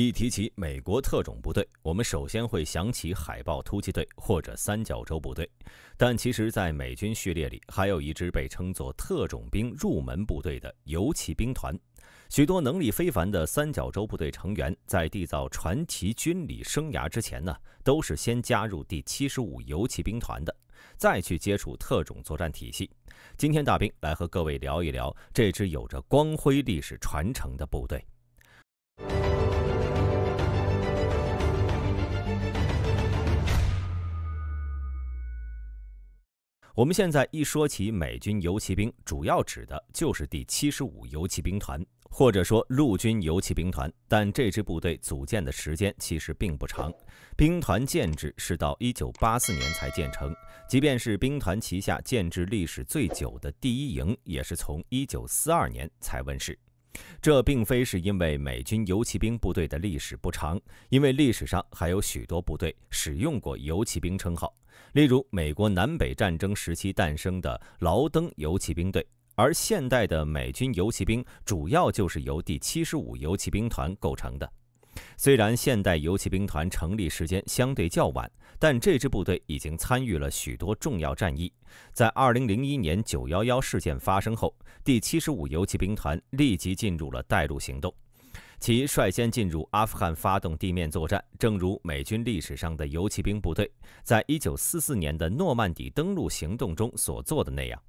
一提起美国特种部队，我们首先会想起海豹突击队或者三角洲部队，但其实，在美军序列里，还有一支被称作特种兵入门部队的游骑兵团。许多能力非凡的三角洲部队成员，在缔造传奇军旅生涯之前呢，都是先加入第75游骑兵团的，再去接触特种作战体系。今天大兵来和各位聊一聊这支有着光辉历史传承的部队。 我们现在一说起美军游骑兵，主要指的就是第75游骑兵团，或者说陆军游骑兵团。但这支部队组建的时间其实并不长，兵团建制是到1984年才建成。即便是兵团旗下建制历史最久的第一营，也是从1942年才问世。 这并非是因为美军游骑兵部队的历史不长，因为历史上还有许多部队使用过游骑兵称号，例如美国南北战争时期诞生的劳登游骑兵队。而现代的美军游骑兵主要就是由第75游骑兵团构成的。虽然现代游骑兵团成立时间相对较晚，但这支部队已经参与了许多重要战役。在2001年911事件发生后，第75游骑兵团立即进入了带路行动，其率先进入阿富汗发动地面作战。正如美军历史上的游骑兵部队在1944年的诺曼底登陆行动中所做的那样。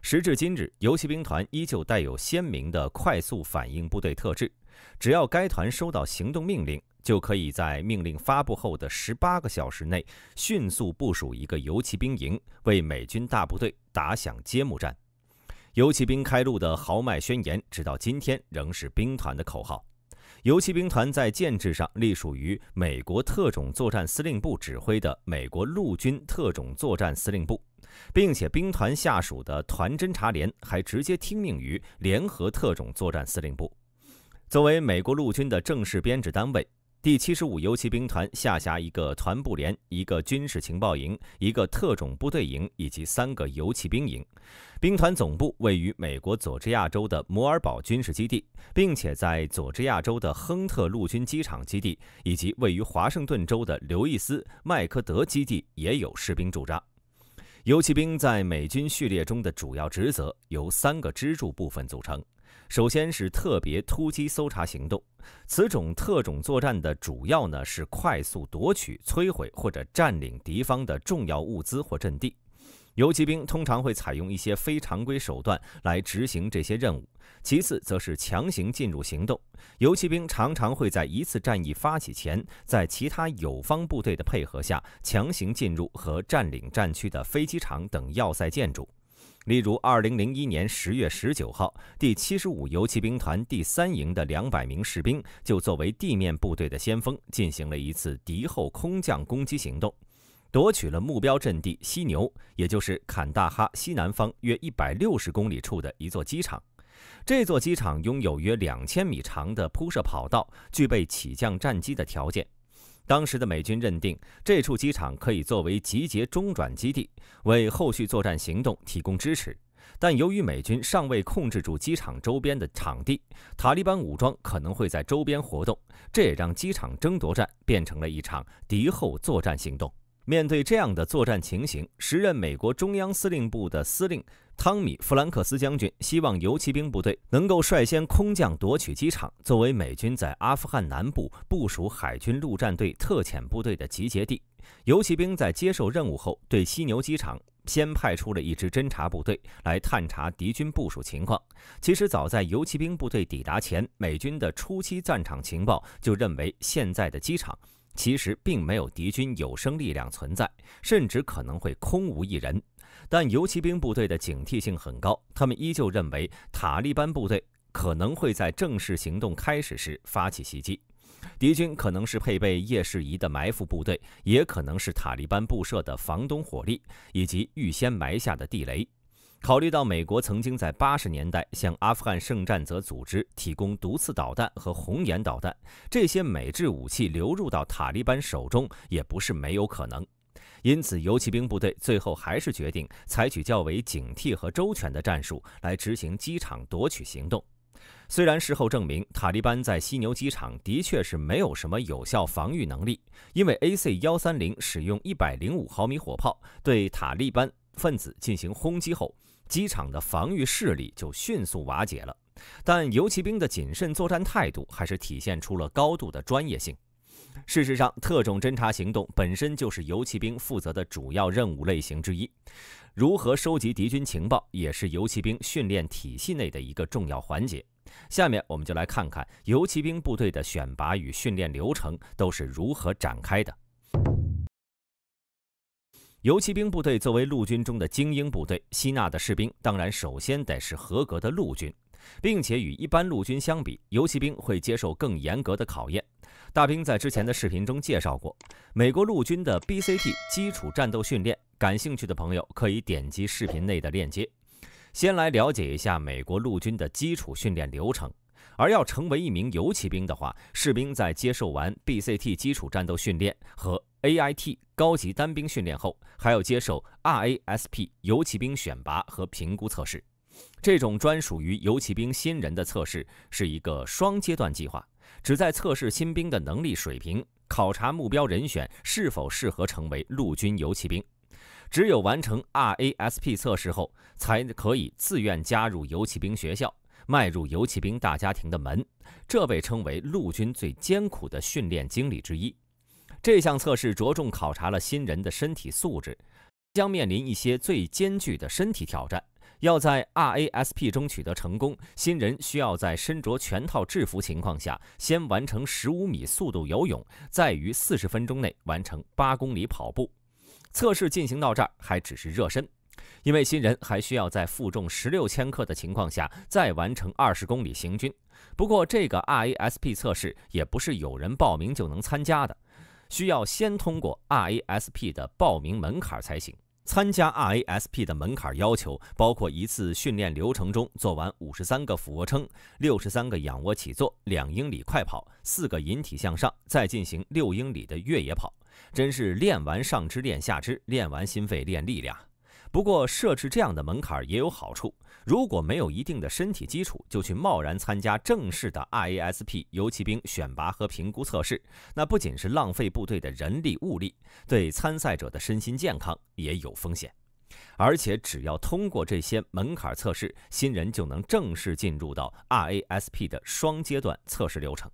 时至今日，游骑兵团依旧带有鲜明的快速反应部队特质。只要该团收到行动命令，就可以在命令发布后的18个小时内迅速部署一个游骑兵营，为美军大部队打响揭幕战。游骑兵开路的豪迈宣言，直到今天仍是兵团的口号。 游骑兵团在建制上隶属于美国特种作战司令部指挥的美国陆军特种作战司令部，并且兵团下属的团侦察连还直接听命于联合特种作战司令部。作为美国陆军的正式编制单位，第75游骑兵团下辖一个团部连、一个军事情报营、一个特种部队营以及3个游骑兵营。兵团总部位于美国佐治亚州的摩尔堡军事基地，并且在佐治亚州的亨特陆军机场基地以及位于华盛顿州的刘易斯麦科德基地也有士兵驻扎。游骑兵在美军序列中的主要职责由3个支柱部分组成。 首先是特别突击搜查行动，此种特种作战的主要呢是快速夺取、摧毁或者占领敌方的重要物资或阵地。游骑兵通常会采用一些非常规手段来执行这些任务。其次则是强行进入行动，游骑兵常常会在一次战役发起前，在其他友方部队的配合下，强行进入和占领战区的飞机场等要塞建筑。 例如， 2001年10月19号，第75游骑兵团第3营的200名士兵就作为地面部队的先锋，进行了一次敌后空降攻击行动，夺取了目标阵地犀牛，也就是坎大哈西南方约160公里处的一座机场。这座机场拥有约2000米长的铺设跑道，具备起降战机的条件。 当时的美军认定，这处机场可以作为集结中转基地，为后续作战行动提供支持。但由于美军尚未控制住机场周边的场地，塔利班武装可能会在周边活动，这也让机场争夺战变成了一场敌后作战行动。面对这样的作战情形，时任美国中央司令部的司令汤米·弗兰克斯将军希望游骑兵部队能够率先空降夺取机场，作为美军在阿富汗南部部署海军陆战队特遣部队的集结地。游骑兵在接受任务后，对犀牛机场先派出了一支侦察部队来探查敌军部署情况。其实，早在游骑兵部队抵达前，美军的初期战场情报就认为现在的机场 其实并没有敌军有生力量存在，甚至可能会空无一人。但游骑兵部队的警惕性很高，他们依旧认为塔利班部队可能会在正式行动开始时发起袭击。敌军可能是配备夜视仪的埋伏部队，也可能是塔利班布设的防空火力以及预先埋下的地雷。 考虑到美国曾经在80年代向阿富汗圣战者组织提供毒刺导弹和红眼导弹，这些美制武器流入到塔利班手中也不是没有可能。因此，游骑兵部队最后还是决定采取较为警惕和周全的战术来执行机场夺取行动。虽然事后证明塔利班在犀牛机场的确是没有什么有效防御能力，因为 AC-130 使用105毫米火炮对塔利班分子进行轰击后，机场的防御势力就迅速瓦解了。但游骑兵的谨慎作战态度还是体现出了高度的专业性。 事实上，特种侦察行动本身就是游骑兵负责的主要任务类型之一。如何收集敌军情报，也是游骑兵训练体系内的一个重要环节。下面我们就来看看游骑兵部队的选拔与训练流程都是如何展开的。游骑兵部队作为陆军中的精英部队，吸纳的士兵当然首先得是合格的陆军。 并且与一般陆军相比，游骑兵会接受更严格的考验。大兵在之前的视频中介绍过美国陆军的 BCT 基础战斗训练，感兴趣的朋友可以点击视频内的链接。先来了解一下美国陆军的基础训练流程。而要成为一名游骑兵的话，士兵在接受完 BCT 基础战斗训练和 AIT 高级单兵训练后，还要接受 RASP 游骑兵选拔和评估测试。 这种专属于游骑兵新人的测试是一个双阶段计划，旨在测试新兵的能力水平，考察目标人选是否适合成为陆军游骑兵。只有完成 RASP 测试后，才可以自愿加入游骑兵学校，迈入游骑兵大家庭的门。这被称为陆军最艰苦的训练经历之一。这项测试着重考察了新人的身体素质，将面临一些最艰巨的身体挑战。 要在 RASP 中取得成功，新人需要在身着全套制服情况下，先完成15米速度游泳，再于40分钟内完成8公里跑步。测试进行到这儿还只是热身，因为新人还需要在负重16千克的情况下，再完成20公里行军。不过，这个 RASP 测试也不是有人报名就能参加的，需要先通过 RASP 的报名门槛才行。 参加 RASP 的门槛要求包括一次训练流程中做完53个俯卧撑、63个仰卧起坐、2英里快跑、4个引体向上，再进行6英里的越野跑。真是练完上肢练下肢，练完心肺练力量。不过设置这样的门槛也有好处，如果没有一定的身体基础，就去贸然参加正式的 RASP 游骑兵选拔和评估测试，那不仅是浪费部队的人力物力，对参赛者的身心健康也有风险。而且只要通过这些门槛测试，新人就能正式进入到 RASP 的双阶段测试流程。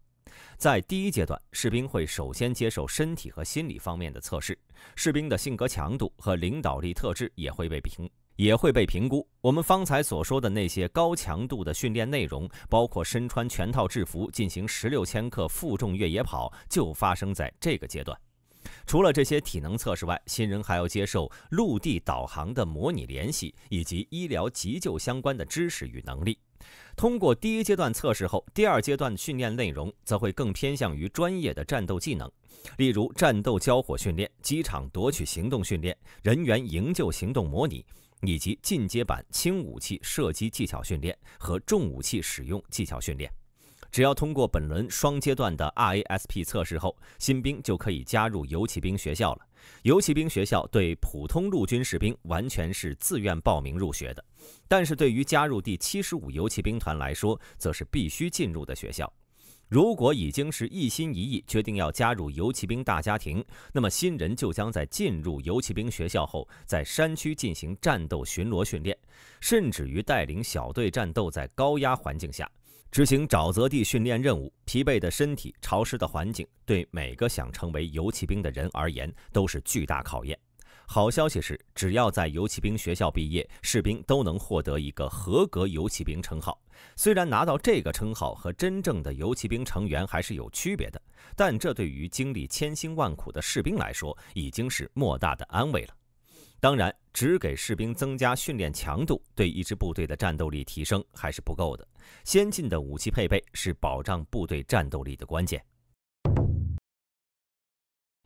在第一阶段，士兵会首先接受身体和心理方面的测试，士兵的性格强度和领导力特质也会被评估。我们方才所说的那些高强度的训练内容，包括身穿全套制服进行16千克负重越野跑，就发生在这个阶段。除了这些体能测试外，新人还要接受陆地导航的模拟联系以及医疗急救相关的知识与能力。 通过第一阶段测试后，第二阶段训练内容则会更偏向于专业的战斗技能，例如战斗交火训练、机场夺取行动训练、人员营救行动模拟，以及进阶版轻武器射击技巧训练和重武器使用技巧训练。只要通过本轮双阶段的 RASP 测试后，新兵就可以加入游骑兵学校了。游骑兵学校对普通陆军士兵完全是自愿报名入学的，但是对于加入第75游骑兵团来说，则是必须进入的学校。如果已经是一心一意决定要加入游骑兵大家庭，那么新人就将在进入游骑兵学校后，在山区进行战斗巡逻训练，甚至于带领小队战斗在高压环境下。 执行沼泽地训练任务，疲惫的身体、潮湿的环境，对每个想成为游骑兵的人而言都是巨大考验。好消息是，只要在游骑兵学校毕业，士兵都能获得一个合格游骑兵称号。虽然拿到这个称号和真正的游骑兵成员还是有区别的，但这对于经历千辛万苦的士兵来说，已经是莫大的安慰了。 当然，只给士兵增加训练强度，对一支部队的战斗力提升还是不够的。先进的武器配备是保障部队战斗力的关键。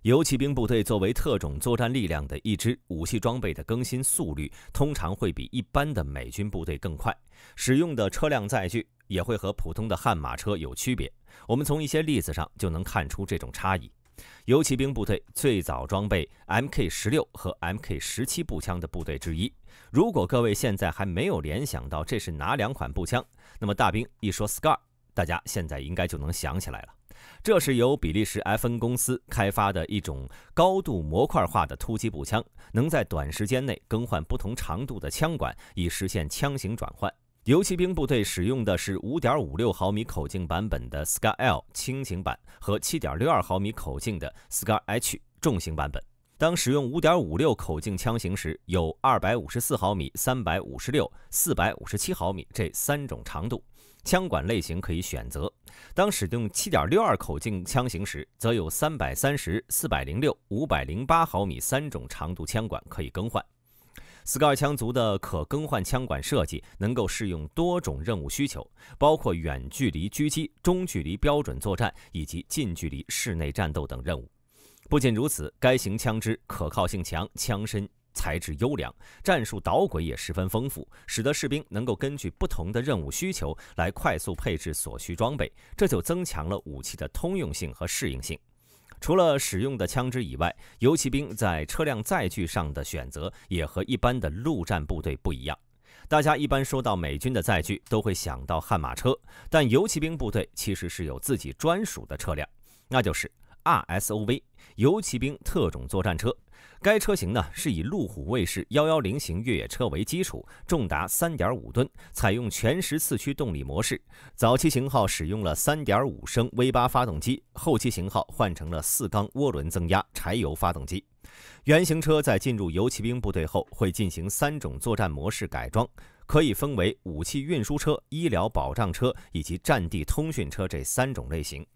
游骑兵部队作为特种作战力量的一支，武器装备的更新速率通常会比一般的美军部队更快，使用的车辆载具也会和普通的悍马车有区别。我们从一些例子上就能看出这种差异。游骑兵部队最早装备 MK16 和 MK17 步枪的部队之一。如果各位现在还没有联想到这是哪两款步枪，那么大兵一说 SCAR， 大家现在应该就能想起来了。这是由比利时 FN 公司开发的一种高度模块化的突击步枪，能在短时间内更换不同长度的枪管，以实现枪型转换。 游骑兵部队使用的是 5.56 毫米口径版本的 SCAR-L 轻型版和 7.62 毫米口径的 SCAR-H 重型版本。当使用 5.56 口径枪型时，有254毫米、356、457毫米这三种长度，枪管类型可以选择。当使用 7.62 口径枪型时，则有330、406、508毫米三种长度枪管可以更换。 SCAR 枪族的可更换枪管设计能够适用多种任务需求，包括远距离狙击、中距离标准作战以及近距离室内战斗等任务。不仅如此，该型枪支可靠性强，枪身材质优良，战术导轨也十分丰富，使得士兵能够根据不同的任务需求来快速配置所需装备，这就增强了武器的通用性和适应性。 除了使用的枪支以外，游骑兵在车辆载具上的选择也和一般的陆战部队不一样。大家一般说到美军的载具，都会想到悍马车，但游骑兵部队其实是有自己专属的车辆，那就是 RSOV 游骑兵特种作战车。该车型呢是以路虎卫士110型越野车为基础，重达 3.5 吨，采用全时四驱动力模式。早期型号使用了 3.5 升 V8 发动机，后期型号换成了4缸涡轮增压柴油发动机。原型车在进入游骑兵部队后，会进行3种作战模式改装，可以分为武器运输车、医疗保障车以及战地通讯车这3种类型。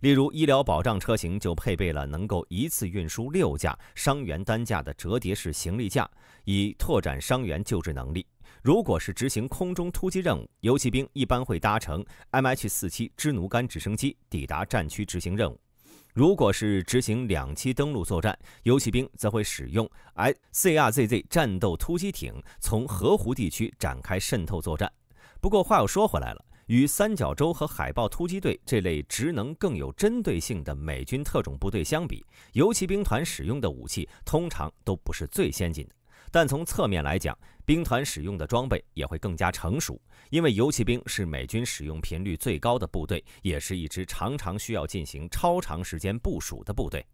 例如，医疗保障车型就配备了能够一次运输6架伤员担架的折叠式行李架，以拓展伤员救治能力。如果是执行空中突击任务，游骑兵一般会搭乘 MH47支奴干直升机抵达战区执行任务；如果是执行2栖登陆作战，游骑兵则会使用 CRRC 战斗突击艇从河湖地区展开渗透作战。不过话又说回来了。 与三角洲和海豹突击队这类职能更有针对性的美军特种部队相比，游骑兵团使用的武器通常都不是最先进的，但从侧面来讲，兵团使用的装备也会更加成熟。因为游骑兵是美军使用频率最高的部队，也是一支常常需要进行超长时间部署的部队。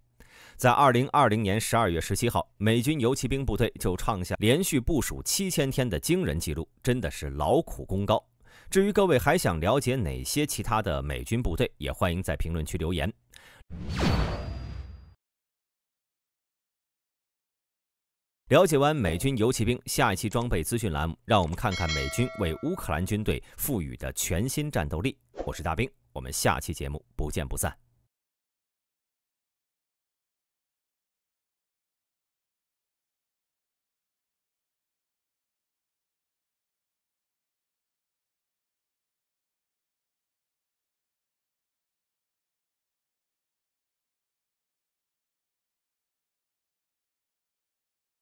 在2020年12月17号，美军游骑兵部队就创下连续部署7000天的惊人记录，真的是劳苦功高。 至于各位还想了解哪些其他的美军部队，也欢迎在评论区留言。了解完美军游骑兵，下一期装备资讯栏目，让我们看看美军为乌克兰军队赋予的全新战斗力。我是大兵，我们下期节目不见不散。